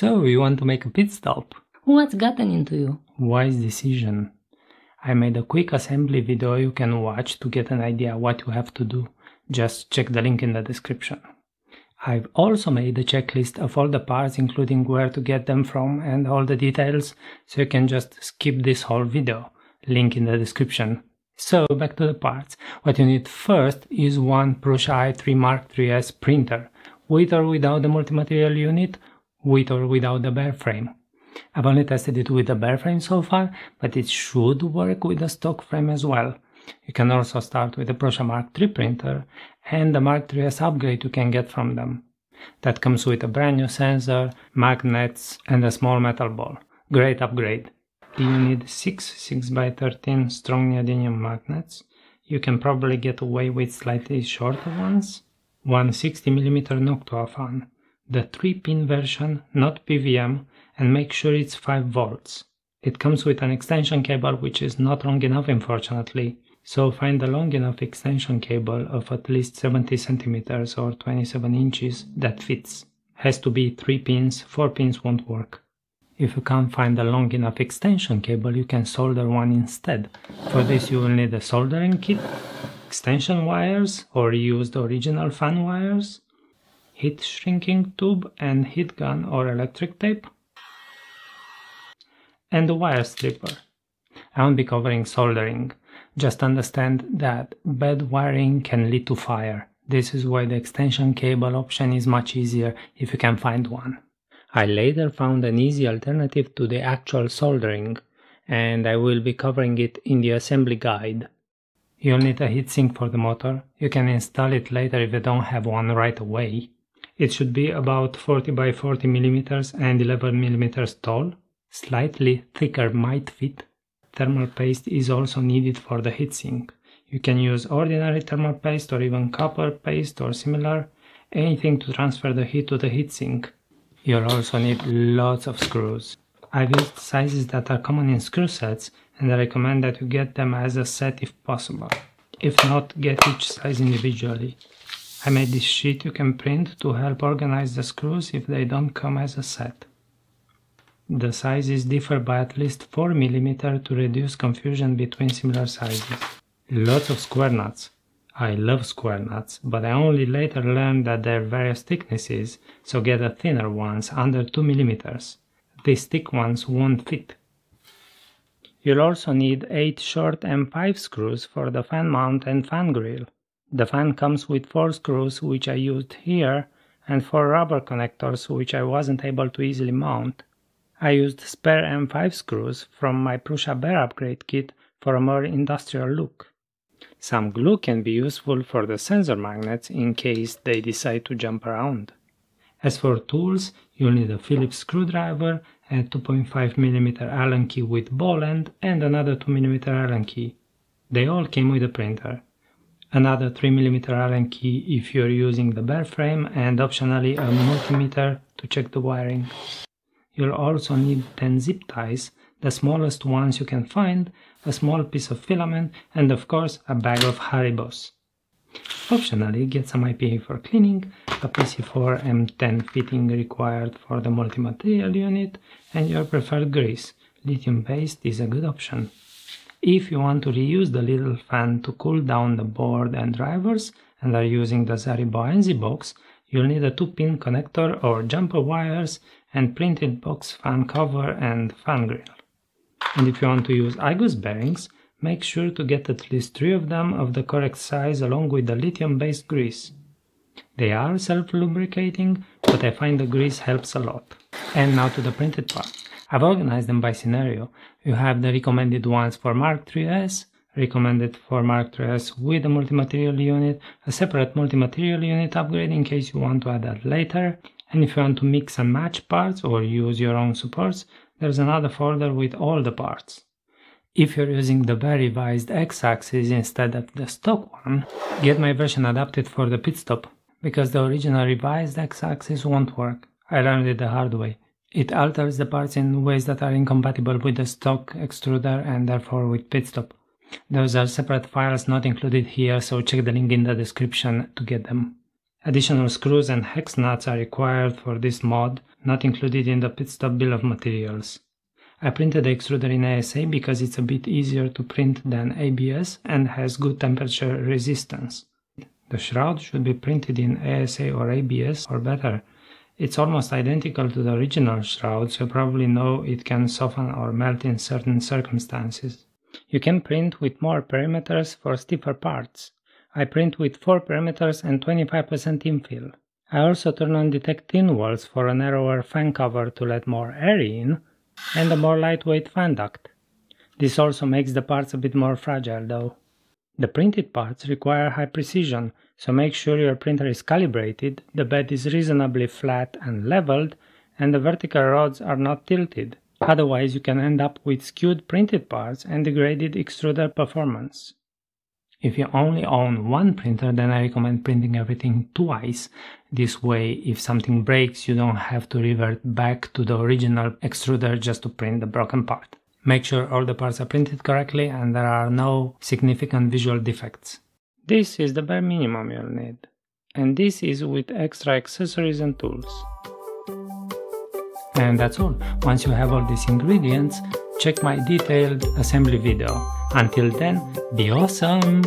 So, you want to make a pit stop? What's gotten into you? Wise decision. I made a quick assembly video you can watch to get an idea what you have to do. Just check the link in the description. I've also made a checklist of all the parts, including where to get them from and all the details, so you can just skip this whole video. Link in the description. So, back to the parts. What you need first is one Prusa i3 Mark 3S printer, with or without the multimaterial unit, with or without the bare frame. I've only tested it with the bare frame so far, but it should work with the stock frame as well. You can also start with the Prusa Mark 3 printer and the Mark 3S upgrade you can get from them. That comes with a brand new sensor, magnets and a small metal ball. Great upgrade. You need 6 6x13 strong neodymium magnets. You can probably get away with slightly shorter ones. One 60mm Noctua fan. The 3-pin version, not PVM, and make sure it's 5 volts. It comes with an extension cable which is not long enough, unfortunately, so find a long enough extension cable of at least 70 centimeters or 27 inches that fits. Has to be 3 pins, 4 pins won't work. If you can't find a long enough extension cable, you can solder one instead. For this you will need a soldering kit, extension wires or use the original fan wires, heat shrinking tube and heat gun or electric tape, and a wire stripper. I won't be covering soldering, just understand that bad wiring can lead to fire. This is why the extension cable option is much easier if you can find one. I later found an easy alternative to the actual soldering, and I will be covering it in the assembly guide. You'll need a heatsink for the motor, you can install it later if you don't have one right away. It should be about 40x40mm and 11mm tall. Slightly thicker might fit. Thermal paste is also needed for the heatsink. You can use ordinary thermal paste or even copper paste or similar, anything to transfer the heat to the heatsink. You'll also need lots of screws. I've used sizes that are common in screw sets and I recommend that you get them as a set if possible. If not, get each size individually. I made this sheet you can print to help organize the screws if they don't come as a set. The sizes differ by at least 4mm to reduce confusion between similar sizes. Lots of square nuts. I love square nuts, but I only later learned that there are various thicknesses, so get the thinner ones under 2mm. These thick ones won't fit. You'll also need 8 short M5 screws for the fan mount and fan grill. The fan comes with 4 screws which I used here and 4 rubber connectors which I wasn't able to easily mount. I used spare M5 screws from my Prusa Bear upgrade kit for a more industrial look. Some glue can be useful for the sensor magnets in case they decide to jump around. As for tools, you'll need a Phillips screwdriver, a 2.5mm Allen key with ball end and another 2mm Allen key. They all came with a printer. Another 3mm Allen key if you're using the bare frame and optionally a multimeter to check the wiring. You'll also need 10 zip ties, the smallest ones you can find, a small piece of filament and of course a bag of Haribos. Optionally get some IPA for cleaning, a PC4 M10 fitting required for the multimaterial unit and your preferred grease. Lithium paste is a good option. If you want to reuse the little fan to cool down the board and drivers and are using the Zariboenzi box, you'll need a 2-pin connector or jumper wires and printed box fan cover and fan grill. And if you want to use Igus bearings, make sure to get at least 3 of them of the correct size along with the lithium-based grease. They are self-lubricating, but I find the grease helps a lot. And now to the printed part. I've organized them by scenario. You have the recommended ones for Mark 3S, recommended for Mark 3S with a multimaterial unit, a separate multimaterial unit upgrade in case you want to add that later, and if you want to mix and match parts or use your own supports, there's another folder with all the parts. If you're using the bare revised X-axis instead of the stock one, get my version adapted for the pit stop, because the original revised X-axis won't work. I learned it the hard way. It alters the parts in ways that are incompatible with the stock extruder and therefore with pit stop. Those are separate files not included here, so check the link in the description to get them. Additional screws and hex nuts are required for this mod, not included in the PitStop bill of materials. I printed the extruder in ASA because it's a bit easier to print than ABS and has good temperature resistance. The shroud should be printed in ASA or ABS or better. It's almost identical to the original shroud, so you probably know it can soften or melt in certain circumstances. You can print with more perimeters for stiffer parts. I print with 4 perimeters and 25% infill. I also turn on detect thin walls for a narrower fan cover to let more air in, and a more lightweight fan duct. This also makes the parts a bit more fragile though. The printed parts require high precision, so make sure your printer is calibrated, the bed is reasonably flat and leveled, and the vertical rods are not tilted. Otherwise you can end up with skewed printed parts and degraded extruder performance. If you only own one printer, then I recommend printing everything twice. This way, if something breaks, you don't have to revert back to the original extruder just to print the broken part. Make sure all the parts are printed correctly and there are no significant visual defects. This is the bare minimum you'll need. And this is with extra accessories and tools. And that's all. Once you have all these ingredients, check my detailed assembly video. Until then, be awesome!